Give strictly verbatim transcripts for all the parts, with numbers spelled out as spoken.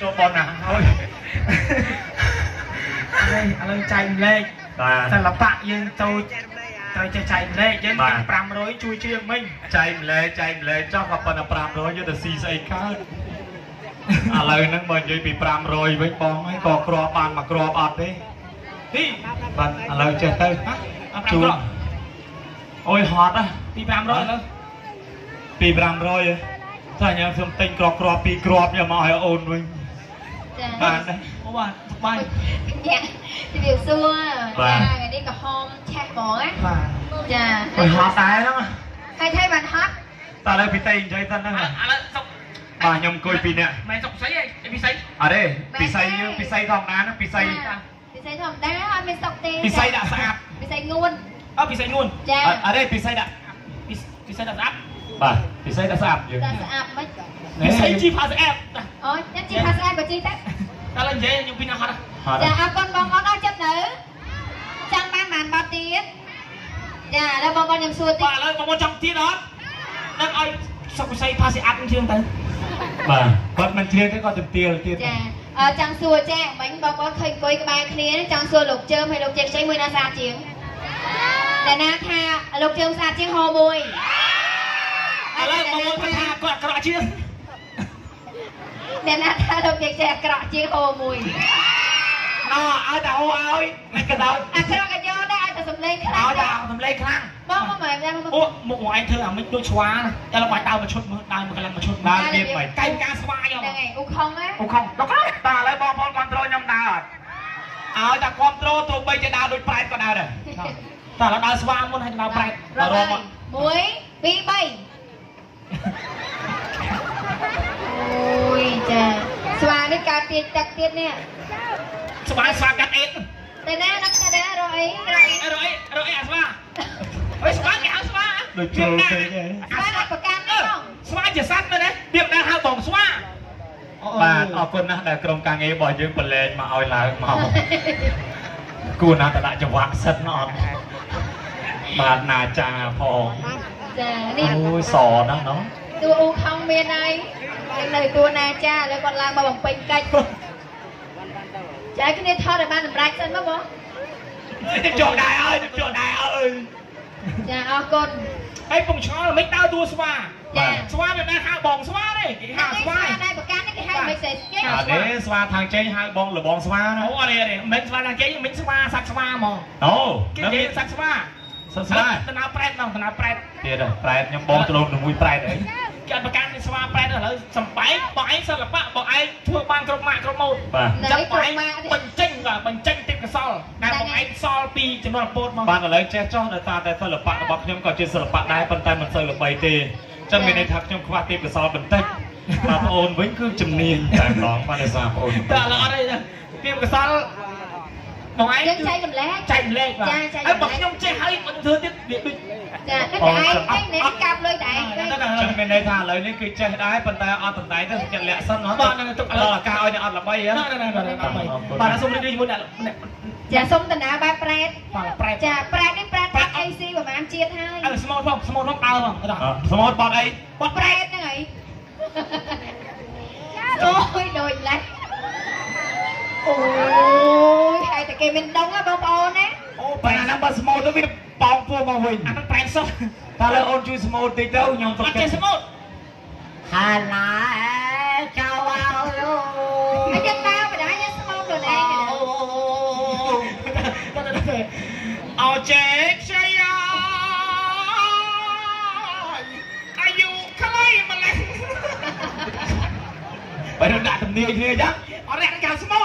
Cho con nào thôi. Anh ơi, chanh lên. Thật là bạn yên tôi. Tôi chạy chạy lên, dân cả pram rối chui chiêng mình. Chạy lên, chạy lên, chắc là phần là pram rối như là xì xay khác. À lời nâng mình như bị pram rối với bóng ấy, có crop ăn mà crop ọt đi. Đi. Vâng, à lời chạy tới. Chú. Ôi hot á, bị pram rối lắm. Bị pram rối á. Sao nhá, xong tinh crop crop, bị crop nhờ mọi ồn mình. Bạn đấy. Ô bạn, bạn. Dạ. Thì việc xưa là ngày đi cả hôm cha bỏ á. Dạ. Ôi hot tái lắm. Hay thấy bạn hot. Ta lại bị tay chơi thân đó. Bà nhầm côi pin nè. Mày sọc sấy ấy, bị sấy. À đây, bị sấy, bị sấy thòng đá nó, bị sấy. Bị sấy thòng đá, mày sọc tê. Bị sấy đã sạp. Bị sấy nguồn. Ờ bị sấy nguồn. Dạ. À đây, bị sấy đã. Bị sấy đã sạp. Bà, bị sấy đã sạp. Đã sạp mấy. Bị sấy chi phá sạp. Ôi, nhất chi phá sạp của chi tết. Ta lên dễ nhung pin nó hot à. Dạ, con bong bóng đó chất nữ trong ban màn bao tiết. Dạ, đó bong bóng nhầm xua tiết. Bà ơi, bong bóng trong tiết đó. Đất ơi, sao cô xây pha xe áp chương tới. Bà, con mình chương thế con chụp tiết là tiết. Dạ, ở trong xua cha, bánh bong bóng khởi quay cái bài khía. Trong xua lục chơm hay lục chếp cháy mươi nó xa chiến. Dạ, nà tha, lục chơm xa chiến hồ mùi. Bà ơi, bong bóng phát tha, con ạ cọ chương. Dạ, nà tha lục chếp cháy cọ chiến hồ mùi. Nó ở đâu ơi? Mày cái đâu? À cái đó cái do đó ai từ sầm lê khăn. Ở đâu sầm lê khăn? Bố có mày ra không? Ủa một anh thưa à mình đôi xóa nè. Cho nó ngoài tao mà chốt mưa, tao mà cái lần mà chốt mưa. Tao điệp mày. Cây cá xoay không? Đây này, u không á. U không. Đâu có. Ta lấy bom bom control nhầm đào rồi. Ở ta control tụi bây giờ đào đôi pride còn đào rồi. Ta là đào xoa muốn hay đào pride? Đào rồi. Muối, bí bay. Ôi trời. Xoa cái cá tiệt chặt tiệt nè. Sebab sebab kat it. Tena nak ada roi. Roi roi asma. Roi sebab ni asma. Betul betul. Sebab nak pekan ni dong. Sebab je sah tu deh. Tiap dah hal bong sebab. Ba, aku nak dah kerum kange bawa je pelan mau lah mau. Kau nak tak je wakset nak. Ba naja pong. Oh, sor dah dong. Tu u kong bienai. Yang dari tu naja, lepas kau lang bawa pengkai. Trái cái này thôi là ban làm rác xanh mất bố. Đừng chọn đại ơi, đừng chọn đại ơi. Dạ, ơ con. Ê, phòng chó là mấy tao đua xoa. Dạ. Xoa mình đang hạ bóng xoa đấy. Cái hạ xoa này. Cái xoa này bà cán cái hạ mình sẽ chết. Hả đấy, xoa thằng cháy hạ bóng là bóng xoa đó. Ủa này, mình xoa thằng cháy, mình xoa sạc xoa mà. Ồ. Cái gì sạc xoa. Sạc xoa. Tần áo prét không, tần áo prét. Thế rồi, prét nhưng bóng tôi luôn là mùi prét đấy. Cái bà cán xoa prét là sầm báy, bọn anh sao là bạ, bọn anh thua bang trong mạng trong môn. Chắc bọn anh bánh chanh và bánh chanh tiếp cái sol. Ngày bọn anh sol pi chẳng đoàn bột mà. Bạn ở lấy chết cho người ta, tại sao là bạn bọc nhóm có trên sao là bạn đáy bằng tay bằng sao là bày tì. Trong ngày này thật nhóm khóa tiếp cái sol bằng tích. Mà bọn ôn vĩnh cứ chùm niên. Tại bọn bạn là sao bọn ôn. Đã lỡ đây nè, tiếp cái sol. Bọn anh chạy một lát. Chạy một lát mà. Ê bọn nhóm chạy hay bọn thưa tiếp việc đi. Dạ, tất cả anh, anh nếm cặp lôi đáy. Chẳng mình đây thả lời nên cứ chạy đáy, bọn tay ọt tầm đáy, tất cả lẹ sân nó. Đó là cao ơi, ọt là bay á. Bà đã xung đi đi, muốn đã lộn. Dạ, xung tầm đá ba prét. Dạ, prét đi prét, prét a xê của mà em chia thay. Ê, small không, small không, tao không. Small bọn ấy. Bọn prét nữa ấy. Ôi, đôi lạnh. Ôi, hay tại kìa mình đông á, bông ôn á. Ô, bà là bà small nó biết. Bóng vô mà Huỳnh. À, nó bánh sốt. Ta lại ôn chú small tí đâu nhóm vật kết. Ôn chú small. Hà lá ế cháu áo lô. Anh chân tao mà đã nhớ small rồi nè. Ô chết cháy ơi. Ai dù khơi mà lên. Vậy đừng đã thầm niên kia chắc. Ở đây anh kêu small.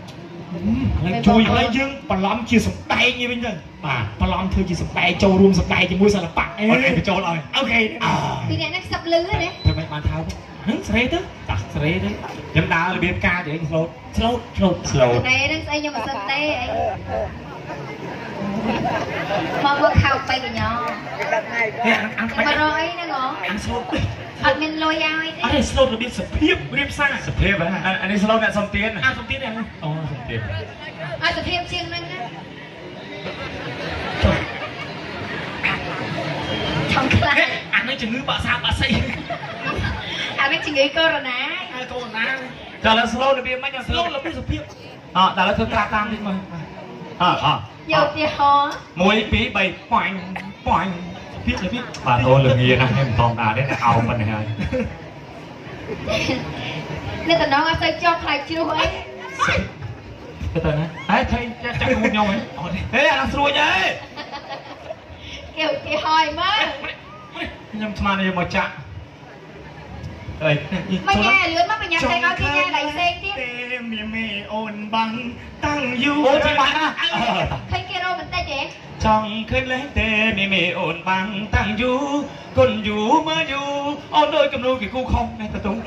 Lấy chui lấy dương, bà lắm chia sống tay như bên đây. Bà, bà lắm thưa chia sống tay, châu rùm sống tay thì mũi sẽ là bạc. Ok, bà châu lời. Ok. Thì này nó sắp lứa đấy. Thôi mày bàn thảo. Hứng sợi tức, tắt sợi đấy. Chúng ta là biết ca thì anh slow, slow, slow, slow. Cái này đang xây nhưng mà sân tê anh. Mà bước thao bay cái nhỏ. Ăn slow. Ở mình lôi dao ấy thế. Ở đây slow là biết sập hiếp, riêng sang sập hiếp á. Ở đây slow là sầm tiền. À sầm tiền này. Ồ sầm tiền. À sập hiếp riêng năng á. Trong cái. Anh ấy chừng ngứa bả sao bả xây. Anh ấy chừng ngứa corona. Corona. Đó là slow là biết mấy nhàng slow là biết sập hiếp. Ờ, đó là cứ cà tam đi mà. Ờ ờ. Nhiều thì khó. Mùi bí bầy quạnh quạnh. Biết rồi biết. Bà tôi lừa nghe nè em còn đà đấy là ao mình này. Nên tao nói tao cho thầy chưa ấy. Cái tên á, thầy chắc không nhau ấy. Thế là xuôi vậy. Kiểu thì hỏi mà. Nhầm mà này mà chạm. Đây. Mày nghe lướt mắt mày nhắm tay coi kia nghe đẩy xe tiếp. Em mẹ ồn bằng tăng du. Ôi chị bạn á. Thấy kia đâu mình ta trẻ. Trong khơi lấy tê mì mì ổn bằng tăng du. Còn du mơ du. Ôn ơi cầm nuôi cái cu không. Này thật đúng.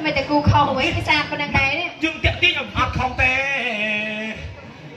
Mày tại cu không ấy cái sạp con đang đáy đấy. Nhưng tiện tí nhầm hát không tê.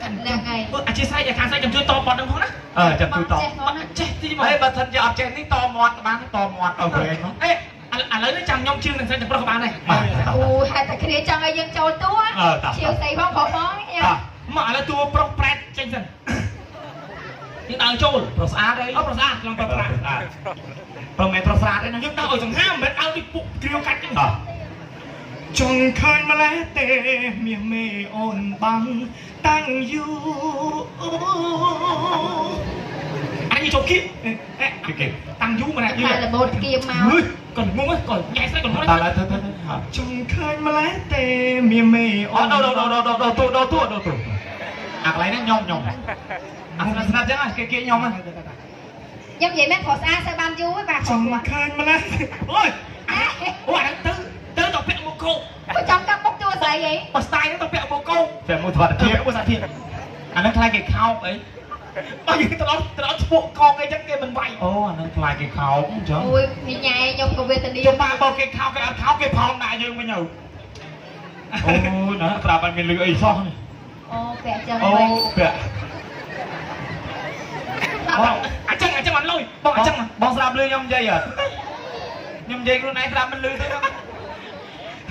Thành ra ngày. Ờ, chia sai giờ hàng sai chẳng chui to bọn nó hết á. Ờ, chẳng chui to. Chết đi mà. Ê, bà thân giờ che ní to mọt bán to mọt ở về nó. Ê, à lấy nó chằng nhông chương thằng sai chẳng có các bạn này. Ô, hai thằng kia chằng ai dân trâu túa. Chiều say không bỏ món nha. Mà là tua pro pret chanh dần. Nhưng đang chôn, pro sát đấy. Ơ pro sát, làm pro sát. Pro mẹ pro sát đấy nó. Nhưng đang ở trong hang mệt ao đi phục kêu cắt chứ. Trong khơi mà lẽ tê mìa mê ồn bằng tăng du. Anh đi chỗ kia. Tăng du mà này. Cái này là bột kia màu. Còn ngu ấy, còn nhảy xe còn ngu ấy. Ta lại thôi thôi thôi. Trong khơi mà lẽ tê mìa mê ồn bằng. Đâu đâu đâu đâu đâu đâu đâu đâu đâu đâu đâu. Ác lấy nó nhông nhông. Hãy subscribe cho kênh Ghiền Mì Gõ để không bỏ lỡ anh chăng anh chăng anh lôi bong anh chăng bong sập lưới nhom dây à nhom dây luôn này sập mình lưới thế không?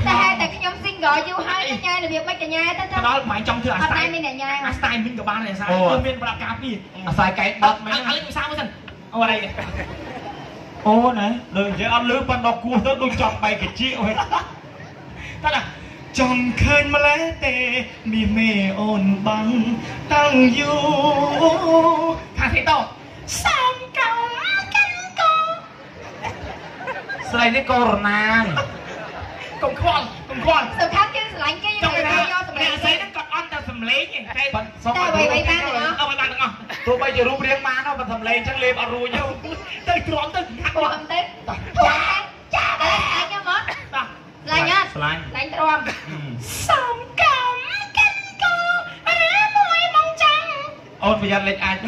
Tại tại cái nhom xin gọi du hai cái nhai là việc mấy cái nhai tất cả. Đó mà anh trong thưa anh style mình là nhai anh style mình của bạn này sao? Tôi miền bạc cáp đi. Sai cái đợt mấy anh lấy làm sao mới thành? Ở đây. Ô này đừng chơi ăn lưới ban đầu cua tới đôi chọn bay cái triệu hết. Tất à. Trong khơi mà lẽ tê mì mê ồn bằng tăng du. Thằng thế đâu? Xong cầu cánh cô. Sao đây cái corona. Còn khoan, còn khoan. Sao khác chứ lãnh cái như này ta do sầm lấy. Nè giấy nó còn on ta sầm lấy nhìn. Tao bày bày ta được không? Ờ bày bày được không? Tôi bây giờ rút riêng má nó mà sầm lấy chắc lêm ở rùi nhau. Tôi trốn tôi ngắt rồi. Không tới. Chà, chà đấy anh em mất. Lạnh á, lạnh tròn. Sông cẩm cánh cô, rẽ môi mong trăng. Ôn bây giờ lệnh ai chứ?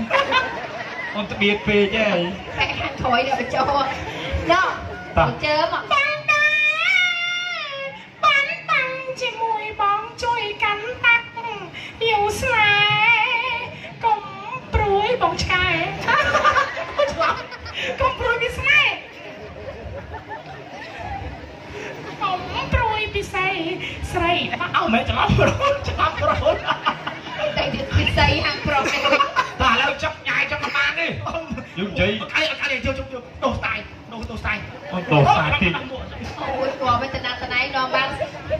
Ôn tự biệt phê chứ ấy. Mẹ hàn thối đều cho. Đó, tôi chớm ạ. Bắn đá, bắn tăng chỉ mùi bóng chui cắn tắc. Yêu sài, công bối bóng chai. Công bối bị sài. Ông trôi bị say, say. Ông mẹ chấm rốn, chấm rốn. Tại vì bị say hàng rốn. Bà lao chấm nhai chấm mắm đi. Dùng gì? Cái cái này chưa chung được. Đồ sai, đồ đồ sai. Đồ sai thì. Ôi, bỏ bên tận nát tận ấy nó bán.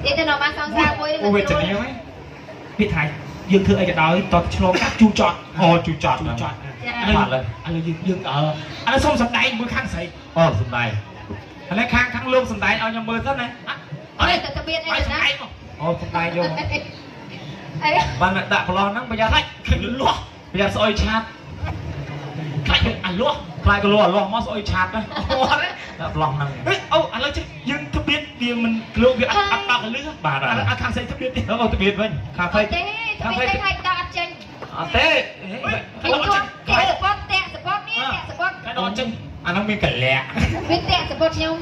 Để tận nó bán xong ra vui đi. Ôi, bên tận nhiều ấy. Biết thầy, dương thưa anh đó, toàn cho các chu chọn. Ồ, chu chọn, chu chọn. Anh là anh là dương dương ở. Anh là xong sầm đài mới khang say. Ờ, sầm đài. Anh ấy khang khang luôn sầm tay ao nhầm mưa rất này. Ở đây tao biết đây này. Ôi sầm tay vô. Ban mẹ đạp lon nắng bây giờ thách khẩn luôn. Bây giờ soi chat. Thách anh lúa, khai cái lúa lúa mót rồi chặt đấy, lọt lòng nằng. Ôi, anh nói chứ, nhưng tôi biết vì mình lúa việc ăn bao cái lứa, bà bà. Anh thằng xây tôi biết đi, nó bảo tôi biết với, thằng xây, thằng xây thằng xây đặt chân. Thế, cái đó chân, cái support, cái support nè, cái support. Cái đó chân, anh không biết cẩn lẹ. Biết cái support nhau.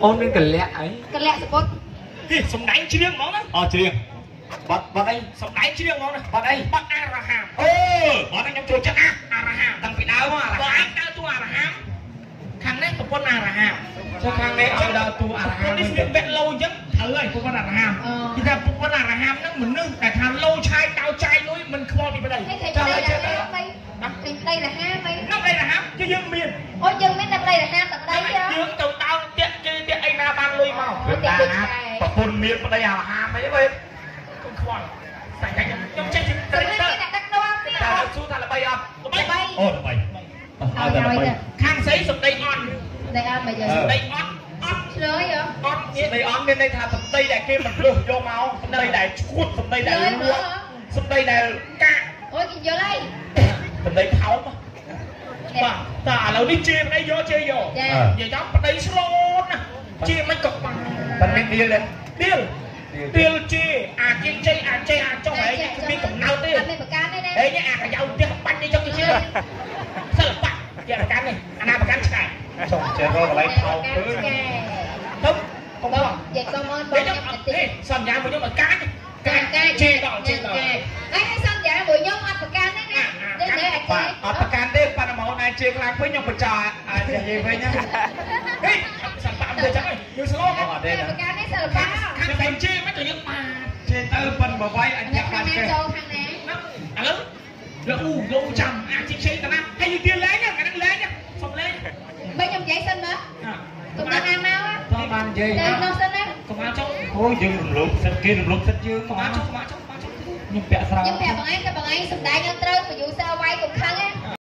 Ôn biết cẩn lẹ ấy. Cẩn lẹ support. Thì súng đánh chưa riêng món đó. Ờ chưa riêng. Bật bật đây, súng đánh chưa riêng món này. Bật đây, bật Araham. Ơ, bật anh nhắm trôi chân á, Araham. Tăng bị đau quá, bật anh đau tu Araham. Khang đấy, support Araham. Cho khang đấy, anh đau tu Araham. Đi xuyên bẹt lâu nhất, thử anh support Araham. Thì ra support Araham nó mình nương, cả thằng lâu trai đau trai núi mình khom đi bên đây. Chào anh chị đây. Đây là ham ấy. Nó đây là ham, chứ dương miền. Ôi dương miền đây là ham, tập đây chứ. Dương tụi tao tiện chơi tiện anh na ban lui màu. Tập bồn miền bên đây là ham ấy vậy. Không khoan. Sài Gòn trong chơi chơi chơi chơi. Tao là su, tao là bay à? Bay bay. Ôi là bay. Tao là bay. Khang sấy sụp đây on. Đây on bây giờ. Đây on. Rồi á. On miền đây on miền đây thà sụp đây đại kia mình lùi vô máu. Sụp đây đại chuột, sụp đây đại lúa, sụp đây đại cá. Ôi kinh vô đây. Bên đây tháo mà mà ta lâu đi chia bên đây vô chia vô vậy đó bên đây slot nè chia mấy cục bằng bên đây tiêu lên tiêu tiêu chia à chia chơi à chơi à cho mày không biết cục nào tiêu đấy nhá à cái dâu tiêu bắn đi cho cái chia sao là bắn kia là cán này anh nào mà cán chạy xong chơi rồi mà lấy tháo thứ đúng không đó vậy xong ơn đấy chứ xong nhà mình nhưng mà cán cán cán chia đỏ chia đỏ ấy xong nhà mình nhưng mà cán đấy nè. Và ở tất cả đêm bạn màu này chơi làng với nhau một trò à gì vậy với nhá sản phẩm chơi chắc này như số ở đây là khăn thành chi mấy tụi những mà chơi tư phần mà vay anh nhặt bạn kia à lớn là u là u chầm à chị chơi tao nè hay như tiền lấy nhá cái đang lấy nhá phòng lấy mấy trong giấy xanh nữa cùng đang ăn nào á toàn bàn gì nào xanh á cùng ăn chốc ôi dương lủng lủng xanh kia lủng lủng xanh dương cùng ăn chốc cùng ăn chốc nhưng bẹ sao nhưng bẹ bằng anh cái bằng anh sùng đại nhân trơn mà dù sao